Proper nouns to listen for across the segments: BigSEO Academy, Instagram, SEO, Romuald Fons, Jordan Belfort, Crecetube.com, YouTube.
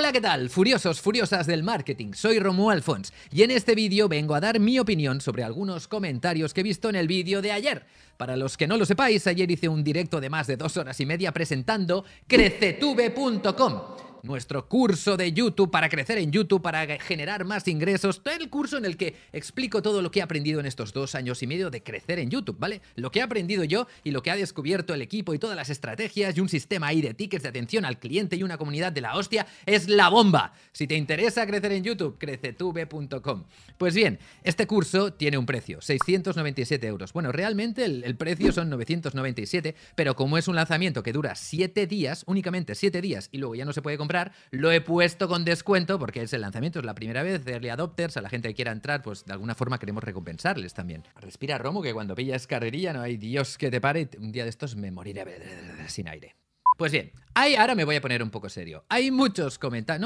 Hola, ¿qué tal? Furiosos, furiosas del marketing. Soy Romuald Fons y en este vídeo vengo a dar mi opinión sobre algunos comentarios que he visto en el vídeo de ayer. Para los que no lo sepáis, ayer hice un directo de más de 2 horas y media presentando Crecetube.com, nuestro curso de YouTube para crecer en YouTube, para generar más ingresos. El curso en el que explico todo lo que he aprendido en estos 2 años y medio de crecer en YouTube, ¿vale? Lo que he aprendido yo y lo que ha descubierto el equipo y todas las estrategias y un sistema ahí de tickets de atención al cliente y una comunidad de la hostia. Es la bomba. Si te interesa crecer en YouTube, crecetube.com. Pues bien, este curso tiene un precio, 697 euros. Bueno, realmente el precio son 997, pero como es un lanzamiento que dura 7 días, únicamente 7 días, y luego ya no se puede comprar, lo he puesto con descuento porque es el lanzamiento, es la primera vez, early adopters, a la gente que quiera entrar, pues de alguna forma queremos recompensarles también. Respira, Romo, que cuando pillas carrerilla no hay Dios que te pare, un día de estos me moriré sin aire. Pues bien, ahora me voy a poner un poco serio. Hay muchos comentarios,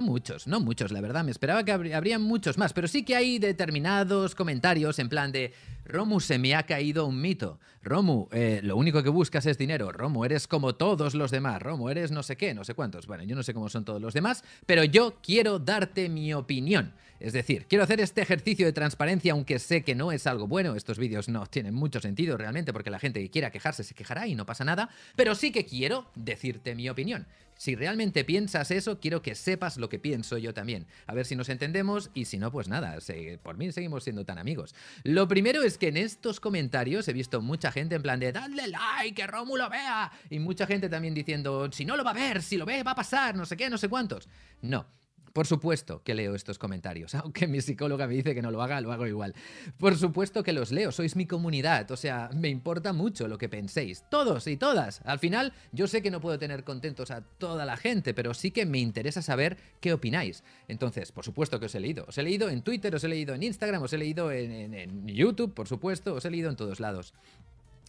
no muchos, la verdad, me esperaba que habría muchos más, pero sí que hay determinados comentarios en plan de: Romu, se me ha caído un mito. Romu, lo único que buscas es dinero. Romu, eres como todos los demás. Romu, eres no sé qué, no sé cuántos. Bueno, yo no sé cómo son todos los demás, pero yo quiero darte mi opinión. Es decir, quiero hacer este ejercicio de transparencia, aunque sé que no es algo bueno. Estos vídeos no tienen mucho sentido realmente, porque la gente que quiera quejarse se quejará y no pasa nada. Pero sí que quiero decirte mi opinión. Si realmente piensas eso, quiero que sepas lo que pienso yo también. A ver si nos entendemos, y si no, pues nada, por mí seguimos siendo tan amigos. Lo primero es que en estos comentarios he visto mucha gente en plan de dadle like, que Romu lo vea, y mucha gente también diciendo si no lo va a ver, si lo ve va a pasar, no sé qué, no sé cuántos. No. Por supuesto que leo estos comentarios, aunque mi psicóloga me dice que no lo haga, lo hago igual. Por supuesto que los leo, sois mi comunidad, o sea, me importa mucho lo que penséis, todos y todas. Al final, yo sé que no puedo tener contentos a toda la gente, pero sí que me interesa saber qué opináis. Entonces, por supuesto que os he leído. Os he leído en Twitter, os he leído en Instagram, os he leído en YouTube, por supuesto, os he leído en todos lados.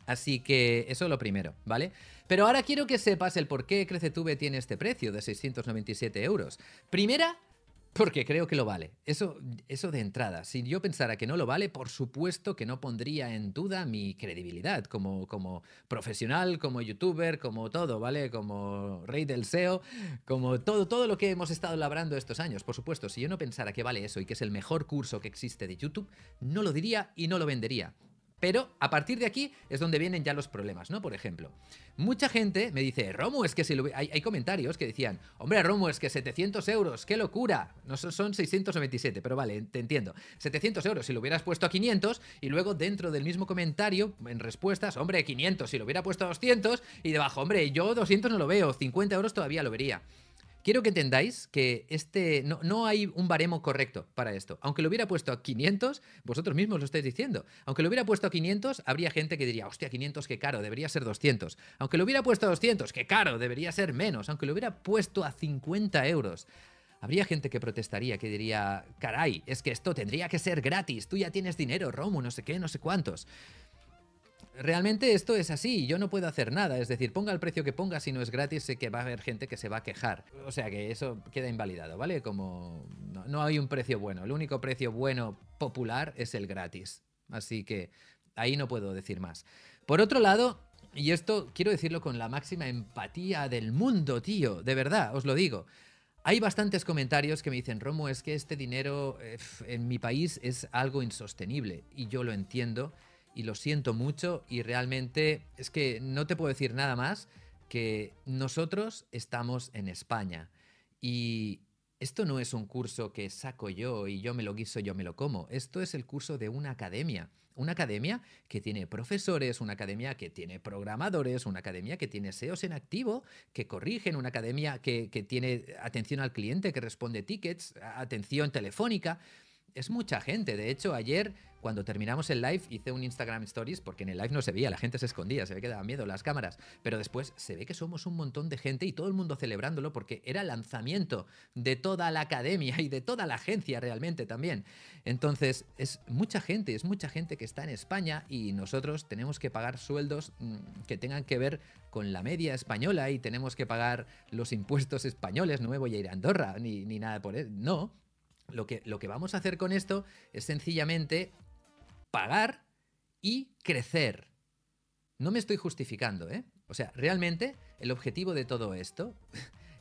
Así que eso es lo primero, ¿vale? Pero ahora quiero que sepas el por qué Crecetube tiene este precio de 697 euros. Primera, porque creo que lo vale. Eso de entrada. Si yo pensara que no lo vale, por supuesto que no pondría en duda mi credibilidad como profesional, como youtuber, como todo, ¿vale? Como rey del SEO, como todo lo que hemos estado labrando estos años. Por supuesto, si yo no pensara que vale eso y que es el mejor curso que existe de YouTube, no lo diría y no lo vendería. Pero a partir de aquí es donde vienen ya los problemas, ¿no? Por ejemplo, mucha gente me dice, Romu, es que si lo... Hay comentarios que decían, hombre, Romu, es que 700 euros, ¡qué locura! No son 697, pero vale, te entiendo. 700 euros si lo hubieras puesto a 500, y luego dentro del mismo comentario, en respuestas, hombre, 500 si lo hubiera puesto a 200, y debajo, hombre, yo 200 no lo veo, 50 euros todavía lo vería. Quiero que entendáis que no hay un baremo correcto para esto. Aunque lo hubiera puesto a 500, vosotros mismos lo estáis diciendo. Aunque lo hubiera puesto a 500, habría gente que diría, hostia, 500, qué caro, debería ser 200. Aunque lo hubiera puesto a 200, qué caro, debería ser menos. Aunque lo hubiera puesto a 50 euros, habría gente que protestaría, que diría, caray, es que esto tendría que ser gratis. Tú ya tienes dinero, Romu, no sé qué, no sé cuántos. Realmente esto es así, yo no puedo hacer nada, es decir, ponga el precio que ponga, si no es gratis, sé que va a haber gente que se va a quejar. O sea que eso queda invalidado, ¿vale? Como no hay un precio bueno, el único precio bueno popular es el gratis. Así que ahí no puedo decir más. Por otro lado, y esto quiero decirlo con la máxima empatía del mundo, tío, de verdad, os lo digo. Hay bastantes comentarios que me dicen, Romu, es que este dinero en mi país es algo insostenible, y yo lo entiendo. Y lo siento mucho, y realmente es que no te puedo decir nada más que nosotros estamos en España. Y esto no es un curso que saco yo y yo me lo guiso, yo me lo como. Esto es el curso de una academia. Una academia que tiene profesores, una academia que tiene programadores, una academia que tiene SEOs en activo, que corrigen, una academia que tiene atención al cliente, que responde tickets, atención telefónica. Es mucha gente. De hecho, ayer, cuando terminamos el live, hice un Instagram Stories, porque en el live no se veía, la gente se escondía, se ve que daba miedo las cámaras. Pero después se ve que somos un montón de gente y todo el mundo celebrándolo, porque era el lanzamiento de toda la academia y de toda la agencia realmente también. Entonces, es mucha gente que está en España, y nosotros tenemos que pagar sueldos que tengan que ver con la media española, y tenemos que pagar los impuestos españoles. No me voy a ir a Andorra ni nada por eso, no. Lo que vamos a hacer con esto es sencillamente pagar y crecer. No me estoy justificando, ¿eh? O sea, realmente el objetivo de todo esto...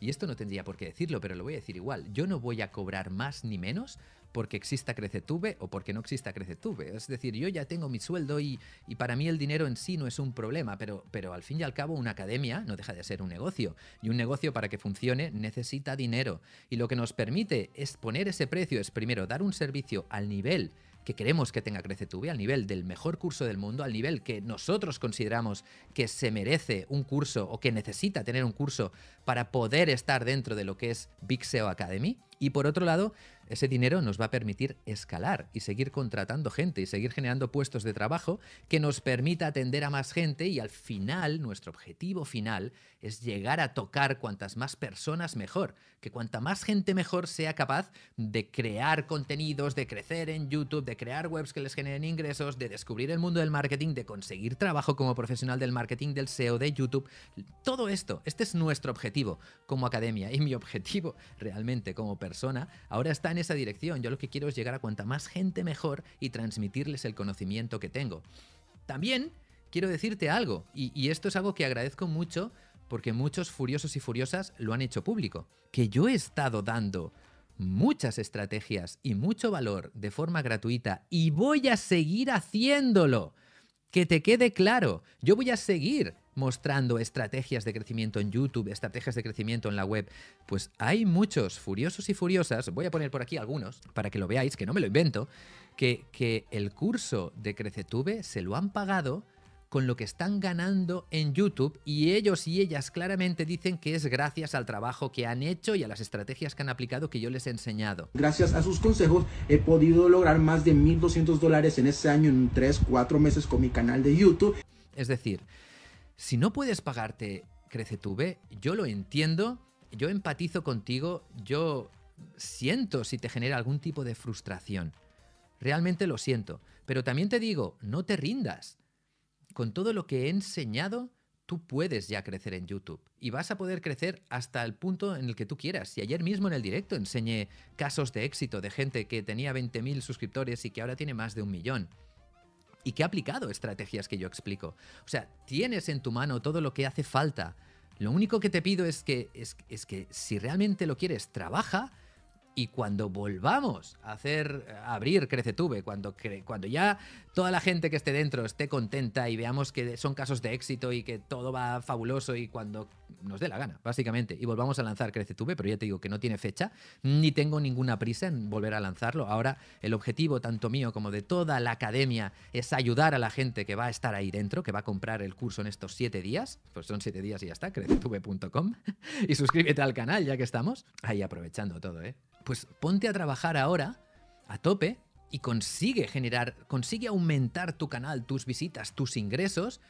y esto no tendría por qué decirlo, pero lo voy a decir igual, yo no voy a cobrar más ni menos porque exista Crecetube o porque no exista Crecetube. Es decir, yo ya tengo mi sueldo y para mí el dinero en sí no es un problema, pero al fin y al cabo una academia no deja de ser un negocio, y un negocio para que funcione necesita dinero, y lo que nos permite es poner ese precio, es primero dar un servicio al nivel que queremos que tenga Crecetube, al nivel del mejor curso del mundo, al nivel que nosotros consideramos que se merece un curso o que necesita tener un curso para poder estar dentro de lo que es BigSEO Academy. Y por otro lado, ese dinero nos va a permitir escalar y seguir contratando gente y seguir generando puestos de trabajo que nos permita atender a más gente, y al final, nuestro objetivo final es llegar a tocar cuantas más personas mejor, que cuanta más gente mejor sea capaz de crear contenidos, de crecer en YouTube, de crear webs que les generen ingresos, de descubrir el mundo del marketing, de conseguir trabajo como profesional del marketing, del SEO, de YouTube. Todo esto, este es nuestro objetivo como academia, y mi objetivo realmente como persona ahora está en esa dirección. Yo lo que quiero es llegar a cuanta más gente mejor y transmitirles el conocimiento que tengo. También quiero decirte algo, y esto es algo que agradezco mucho porque muchos furiosos y furiosas lo han hecho público, que yo he estado dando muchas estrategias y mucho valor de forma gratuita y voy a seguir haciéndolo. Que te quede claro, yo voy a seguir mostrando estrategias de crecimiento en YouTube, estrategias de crecimiento en la web. Pues hay muchos furiosos y furiosas, voy a poner por aquí algunos para que lo veáis, que no me lo invento, que el curso de Crecetube se lo han pagado con lo que están ganando en YouTube, y ellos y ellas claramente dicen que es gracias al trabajo que han hecho y a las estrategias que han aplicado que yo les he enseñado. Gracias a sus consejos he podido lograr más de $1,200 en este año en 3-4 meses con mi canal de YouTube. Es decir, si no puedes pagarte Crecetube, yo lo entiendo, yo empatizo contigo, yo siento si te genera algún tipo de frustración. Realmente lo siento. Pero también te digo, no te rindas. Con todo lo que he enseñado, tú puedes ya crecer en YouTube. Y vas a poder crecer hasta el punto en el que tú quieras. Y ayer mismo en el directo enseñé casos de éxito de gente que tenía 20.000 suscriptores y que ahora tiene más de 1.000.000. Y que ha aplicado estrategias que yo explico. O sea, tienes en tu mano todo lo que hace falta. Lo único que te pido es que si realmente lo quieres, trabaja, y cuando volvamos a abrir Crecetube, cuando ya toda la gente que esté dentro esté contenta y veamos que son casos de éxito y que todo va fabuloso, y cuando nos dé la gana, básicamente, y volvamos a lanzar Crecetube, pero ya te digo que no tiene fecha, ni tengo ninguna prisa en volver a lanzarlo. Ahora el objetivo tanto mío como de toda la academia es ayudar a la gente que va a estar ahí dentro, que va a comprar el curso en estos 7 días, pues son 7 días y ya está, Crecetube.com, y suscríbete al canal ya que estamos ahí aprovechando todo, ¿eh? Pues ponte a trabajar ahora a tope y consigue aumentar tu canal, tus visitas, tus ingresos,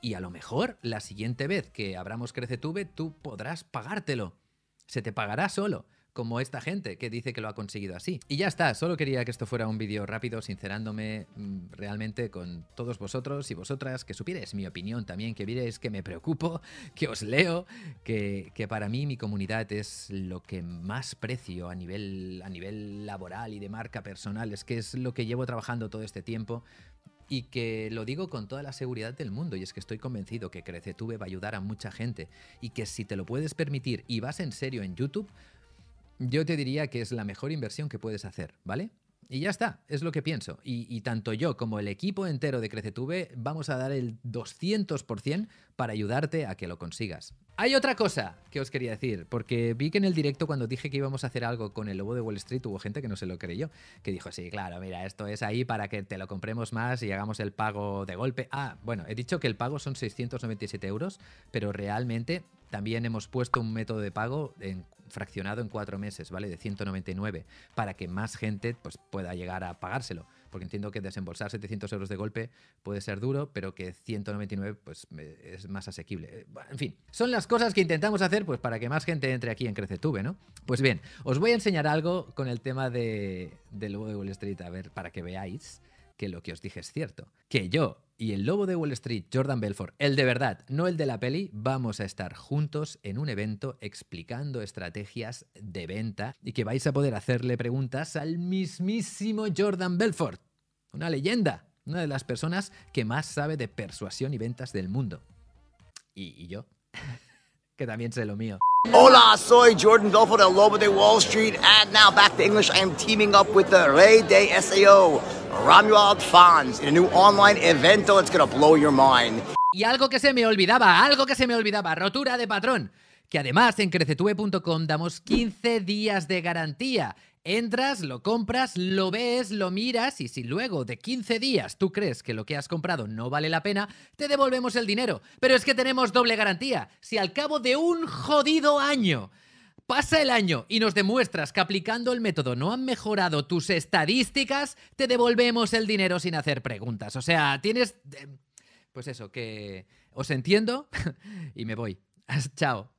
y a lo mejor la siguiente vez que abramos Crecetube tú podrás pagártelo. Se te pagará solo, como esta gente que dice que lo ha conseguido así. Y ya está, solo quería que esto fuera un vídeo rápido, sincerándome realmente con todos vosotros y vosotras, que supierais mi opinión también, que vierais que me preocupo, que os leo, que para mí mi comunidad es lo que más precio a nivel laboral y de marca personal, es que es lo que llevo trabajando todo este tiempo. Y que lo digo con toda la seguridad del mundo, y es que estoy convencido que Crecetube va a ayudar a mucha gente, y que si te lo puedes permitir y vas en serio en YouTube, yo te diría que es la mejor inversión que puedes hacer, ¿vale? Y ya está, es lo que pienso. Y tanto yo como el equipo entero de Crecetube vamos a dar el 200% para ayudarte a que lo consigas. Hay otra cosa que os quería decir, porque vi que en el directo, cuando dije que íbamos a hacer algo con el lobo de Wall Street, hubo gente que no se lo creyó, que dijo, sí, claro, mira, esto es ahí para que te lo compremos más y hagamos el pago de golpe. Ah, bueno, he dicho que el pago son 697 €, pero realmente también hemos puesto un método de pago fraccionado en 4 meses, ¿vale? De 199, para que más gente pues, pueda llegar a pagárselo. Porque entiendo que desembolsar 700 € de golpe puede ser duro, pero que 199 pues, es más asequible. En fin, son las cosas que intentamos hacer pues, para que más gente entre aquí en Crecetube, ¿no? Pues bien, os voy a enseñar algo con el tema del lobo de Wall Street, a ver, para que veáis que lo que os dije es cierto. Que yo y el lobo de Wall Street, Jordan Belfort, el de verdad, no el de la peli, vamos a estar juntos en un evento explicando estrategias de venta, y que vais a poder hacerle preguntas al mismísimo Jordan Belfort, una leyenda, una de las personas que más sabe de persuasión y ventas del mundo. Y yo que también sé lo mío. Hola, soy Jordan Belfort, el lobo de Wall Street, and now back to English. I am teaming up with the rey de SEO, Romuald Fons, in a new online event that's gonna blow your mind. Y algo que se me olvidaba, rotura de patrón. Que además en Crecetube.com damos 15 días de garantía. Entras, lo compras, lo ves, lo miras y si luego de 15 días tú crees que lo que has comprado no vale la pena, te devolvemos el dinero. Pero es que tenemos doble garantía. Si al cabo de un jodido año pasa el año y nos demuestras que aplicando el método no han mejorado tus estadísticas, te devolvemos el dinero sin hacer preguntas. O sea, tienes... Pues eso, que os entiendo y me voy. Chao.